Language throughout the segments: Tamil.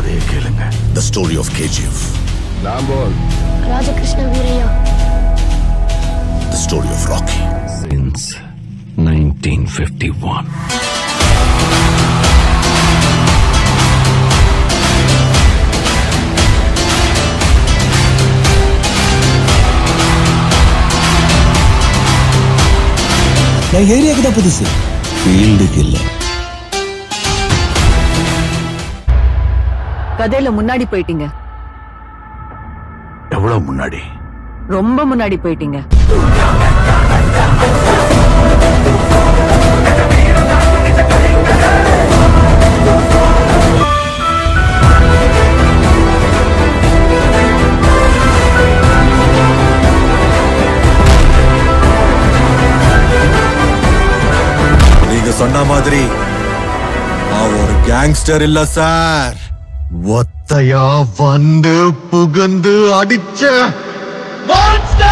The story of KGF. Rambo. Rajakrishna. The story of Rocky. Since 1951. I hear you about this. Field killer. Kadela munadi poitinga. Evlo munadi. Romba munadi poitinga. சொன்ன மாதிரி ஒரு கேங்ஸ்டர் இல்ல சார், ஒத்தையா வந்து புகுந்து அடிச்ச மான்ஸ்டர்.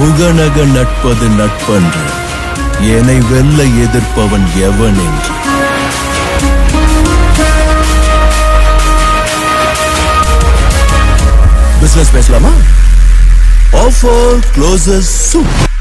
முகநக நட்பது நட்பன்று, என்னை வெல்ல எதிர்ப்பவன் எவன் என்று. பிசினஸ் பேசலாமா? Offer closes soup.